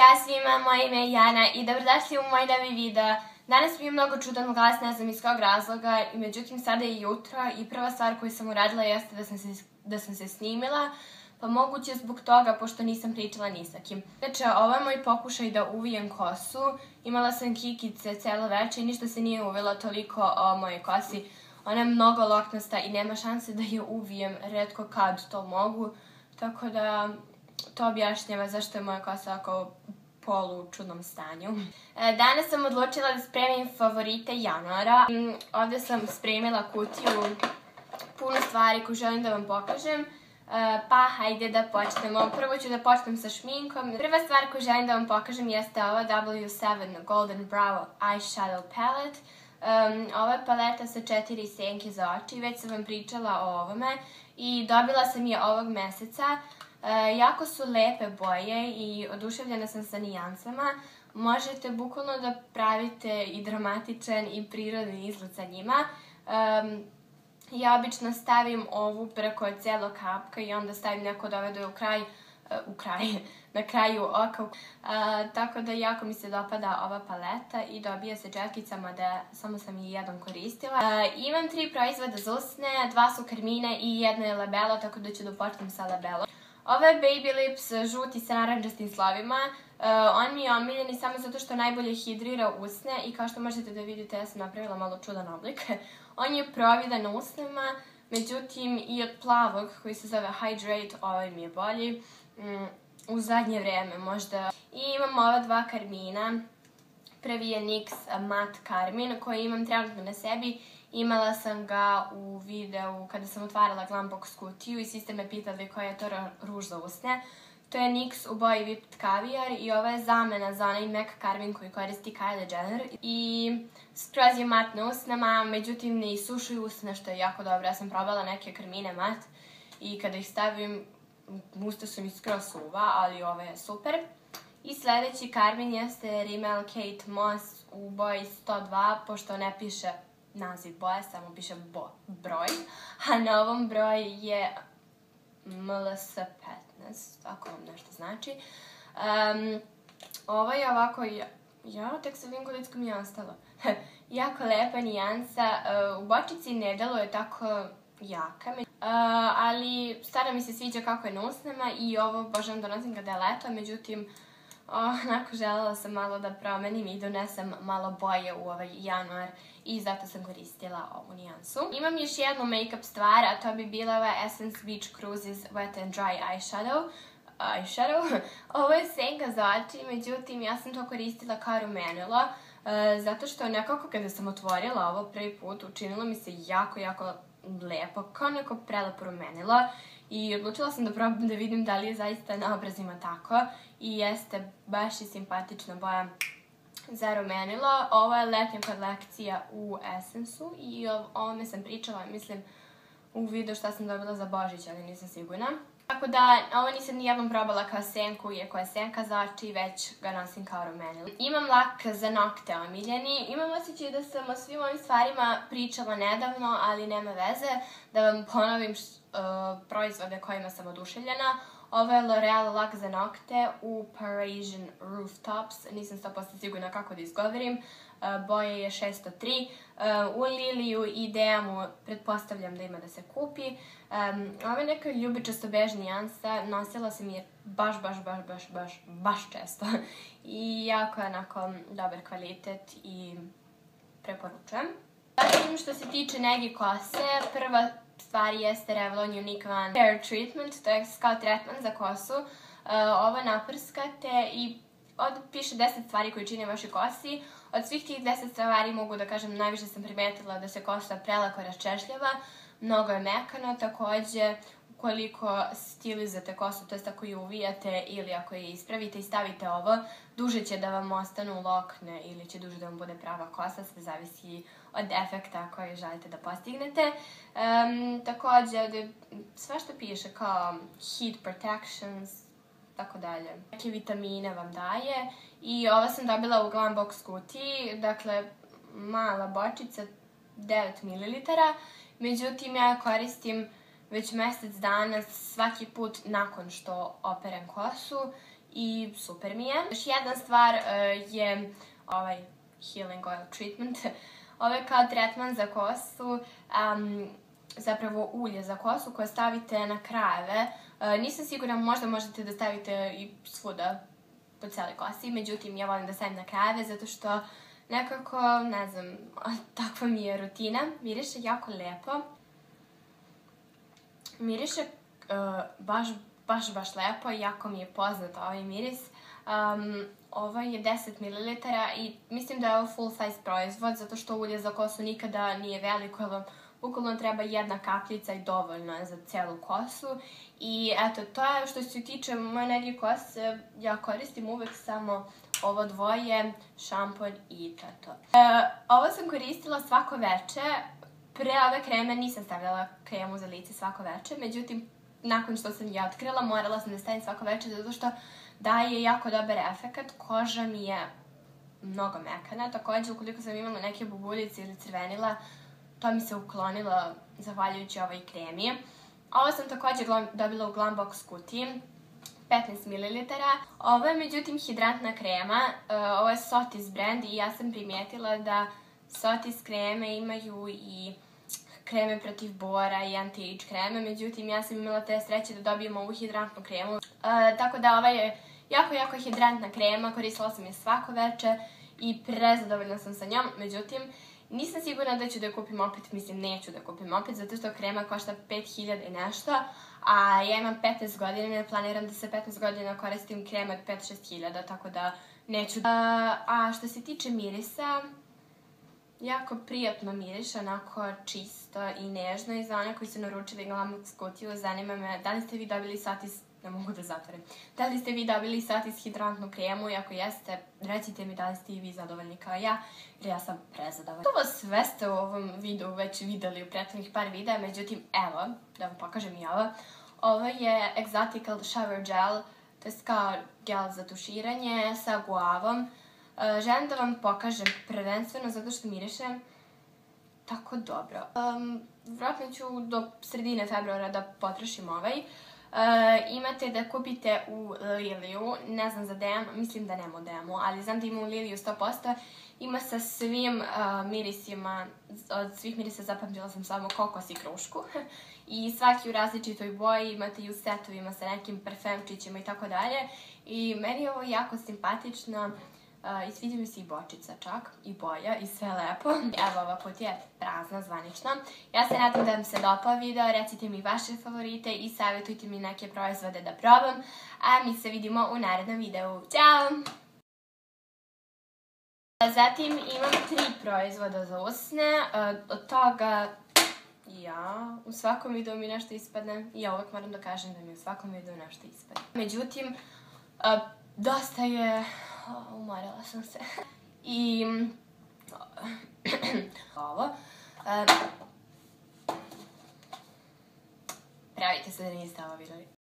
Ćao svima, moje ime je Jana i dobrodošli u moj novi video. Danas mi je mnogo čudan glas, ne znam iz kog razloga, i međutim sada je jutro i prva stvar koju sam uradila jeste da sam se snimila, pa moguće zbog toga pošto nisam pričala ni sa kim. Znači, ovo je moj pokušaj da uvijem kosu, imala sam kikice celo večer i ništa se nije uvijelo toliko o mojoj kosi. Ona je mnogo loknasta i nema šanse da je uvijem, redko kad to mogu, tako da to objašnjava zašto je moja kosa ovako polu u čudnom stanju. Danas sam odlučila da spremim favorite januara. Ovdje sam spremila kutiju puno stvari koju želim da vam pokažem. Pa hajde da počnemo. Prvo ću da počnem sa šminkom. Prva stvar koju želim da vam pokažem jeste ova W7 Golden Brow Eyeshadow Palette. Ova je paleta sa 4 senke za oči. Već sam vam pričala o ovome i dobila sam je ovog meseca. Jako su lepe boje i oduševljena sam sa nijansama. Možete bukvalno da pravite i dramatičan i prirodni izgled sa njima. Ja obično stavim ovu preko cijelog kapka i onda stavim neko od ove do na kraju oka. Tako da jako mi se dopada ova paleta i dobija se četkicama da samo sam je jednom koristila. Imam 3 proizvoda za usne, 2 su karmine i jedno je labelo, tako da ću da počnem sa labelom. Ovo je Baby Lips, žuti sa naranđastim slovima. On mi je omiljen i samo zato što najbolje hidrira usne i kao što možete da vidite ja sam napravila malo čudan oblik. On je providan na usnima, međutim i od plavog koji se zove Hydrate, ovaj mi je bolji u zadnje vreme možda. I imam ova 2 karmina. Prvi je NYX mat karmin koji imam trenutno na sebi. Imala sam ga u videu kada sam otvarala Glambox kutiju i svi ste me pitali koja je to ruž za usne. To je NYX u boji Whipped Caviar i ova je zamena za onaj MAC karmin koji koristi Kylie Jenner. I skroz je mat na usnama, međutim ne isušuju usne što je jako dobro. Ja sam probala neke karmine mat i kada ih stavim usta su mi skroz suva, ali ova je super. I sljedeći karmin jeste Rimel Kate Moss u boji 102, pošto ne piše naziv boje, samo piše broj, a na ovom broju je MLS 15, ako vam nešto znači. Ovo je ovako, ja tek sa vinkolickom je ostalo, jako lepa nijansa, u bočici ne deluje tako jaka, ali stvarno mi se sviđa kako je na usnama i ovo obožavam donosim kada je leto, međutim onako želela sam malo da promenim i donesem malo boje u ovaj januar i zato sam koristila ovu nijansu. Imam još jednu make-up stvar, a to bi bila ova Essence Beach Cruises Wet and Dry Eyeshadow. Ovo je senka za oči, međutim ja sam to koristila kao rumenilo, zato što nekako kada sam otvorila ovo prvi put učinilo mi se jako lepo, kao neko prelepo rumenilo i odlučila sam da probam da vidim da li je zaista na obrazima tako i jeste baš i simpatična boja za rumenilo. Ovo je letnja kolekcija u Essence-u i o ovome sam pričala, mislim, u videu šta sam dobila za Božić, ali nisam sigurna. Tako da, ovo nisam nijednom probala kao senku, iako je senka za oči, već ga nosim kao rumenilo. Imam lak za nokte omiljeni. Imam osjećaj da sam o svim ovim stvarima pričala nedavno, ali nema veze. Da vam ponovim proizvode kojima sam oduševljena. Ovo je L'Oreal lak za nokte u Parisian Rooftops. Nisam 100% sigurna kako da izgovorim. Boja je 603. U Liliju i DM-u pretpostavljam da ima da se kupi. Ovo je neka ljubičasto bež nijansa. Nosila sam je baš često. I jako je onako dobar kvalitet i preporučujem. Zatim što se tiče negi kose, prva stvar jeste Revlon Unique One Hair Treatment, to je kao tretman za kosu. Ovo naprskate i piše 10 stvari koje čine vašoj kosi. Od svih tih 10 stvari mogu da kažem najviše sam primetila da se kosa prelako raščešljava, mnogo je mekano, također ukoliko stilizate kosu, to je ako je uvijate ili ako je ispravite i stavite ovo, duže će da vam ostanu lokne ili će duže da vam bude prava kosa, sve zavisi od efekta koji želite da postignete. Također, sve što piše kao heat protections, tako dalje. Neke vitamine vam daje i ovo sam dobila u Glambox kutiji, dakle mala bočica, 9 ml. Međutim, ja koristim već mjesec dana svaki put nakon što operem kosu i super mi je. Još jedna stvar je ovaj Healing Oil Treatment. Ovo je kao tretman za kosu, zapravo ulje za kosu koje stavite na krajeve. Nisam sigurna, možda možete da stavite i svuda po cijeloj kosi, međutim ja volim da stavim na krajeve zato što nekako, ne znam, takva mi je rutina. Miriše jako lepo. Miriše baš lepo i jako mi je poznat ovaj miris. Ovo je 10 ml i mislim da je ovo full size proizvod zato što ulje za kosu nikada nije veliko, jer vam bukvalno treba jedna kapljica i dovoljno je za celu kosu. I eto, to je što se tiče moje negi kose. Ja koristim uvek samo ovo dvoje, šampon i to. Ovo sam koristila svako veče. Pre ove kreme nisam stavljala kremu za lice svako veče, međutim nakon što sam je otkrila morala sam da stavim svako veče zato što daje jako dobar efekat. Koža mi je mnogo mekana. Također, ukoliko sam imala neke bubuljice ili crvenila, to mi se uklonilo zahvaljujući ovoj kremi. Ovo sam također dobila u Glambox kutiji, 15 ml. Ovo je međutim hidratna krema, ovo je Sotis brand i ja sam primijetila da Sotis kreme imaju i kreme protiv bora i anti-age kreme, međutim ja sam imala te sreće da dobijem ovu hidratnu kremu. Tako da ova je jako hidratna krema, koristila sam je svako veče i prezadovoljna sam sa njom, međutim nisam sigurna da ću da kupim opet, mislim neću da kupim opet, zato što krema košta 5000 i nešto, a ja imam 15 godina i planiram da se 15 godina koristim krema od 5-6 hiljada, tako da neću. A što se tiče mirisa, jako prijatno miriše, onako čisto i nežno, i za one koji su naručili Glambox kutiju, zanima me da li ste vi dobili Sotis, ne mogu da zatvorim, da li ste vi dobili Sotis hidratnu kremu, i ako jeste, recite mi da li ste i vi zadovoljni kao ja, jer ja sam prezadovoljna. To sve ste u ovom videu već videli u prethodnih par videa, međutim evo, da vam pokažem i ovo. Ovo je Exotical Shower Gel, to je kao gel za tuširanje sa guavom. Želim da vam pokažem prvenstveno zato što miriše tako dobro. Vjerojatno ću do sredine februara da potrošim ovaj. Imate da kupite u Liliju, ne znam za DM, mislim da nema u DM-u, ali znam da ima u Liliju 100%. Ima sa svim mirisima, od svih mirisa zapamtila sam samo kokos i krušku. I svaki u različitoj boji, imate i u setovima sa nekim parfemčićima i tako dalje. I meni je ovo jako simpatično. I sviđa mi se i bočica čak, i boja, i sve lepo. Evo, ova put je prazna zvanično. Ja se nadam da vam se dopao video, recite mi vaše favorite i savjetujte mi neke proizvode da probam. A mi se vidimo u narednom videu. Ćao! Zatim imam 3 proizvoda za usne. Od toga u svakom videu mi nešto ispadne. Ja uvijek moram da kažem da mi u svakom videu nešto ispadne. Međutim, dosta je... Umorila sam se. I ovo. Pravite se da niste ovo vidjeli.